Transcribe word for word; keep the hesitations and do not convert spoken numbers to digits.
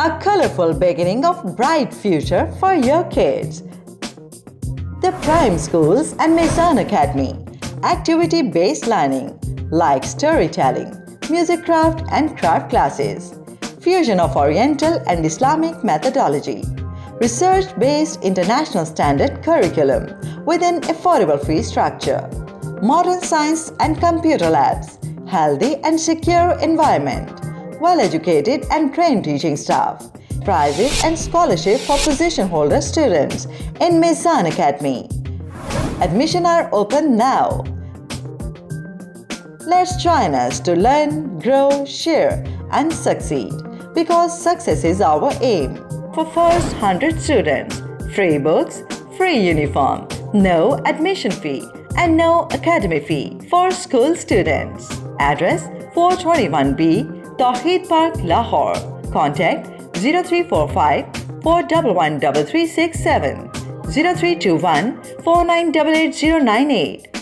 A colorful beginning of bright future for your kids. The Prime Schools and Meezan Academy. Activity-based learning like storytelling, music craft and craft classes. Fusion of Oriental and Islamic methodology. Research-based international standard curriculum with an affordable fee structure. Modern science and computer labs. Healthy and secure environment. Well-educated and trained teaching staff. Prizes and scholarship for position-holder students in Meezan Academy. Admission are open now. Let's join us to learn, grow, share and succeed, because success is our aim. For first one hundred students, free books, free uniform, no admission fee and no academy fee for school students. Address four twenty-one B, Tawheed Park, Lahore. Contact zero three four five, four one one, three three six seven, zero three two one, four nine eight eight zero nine eight.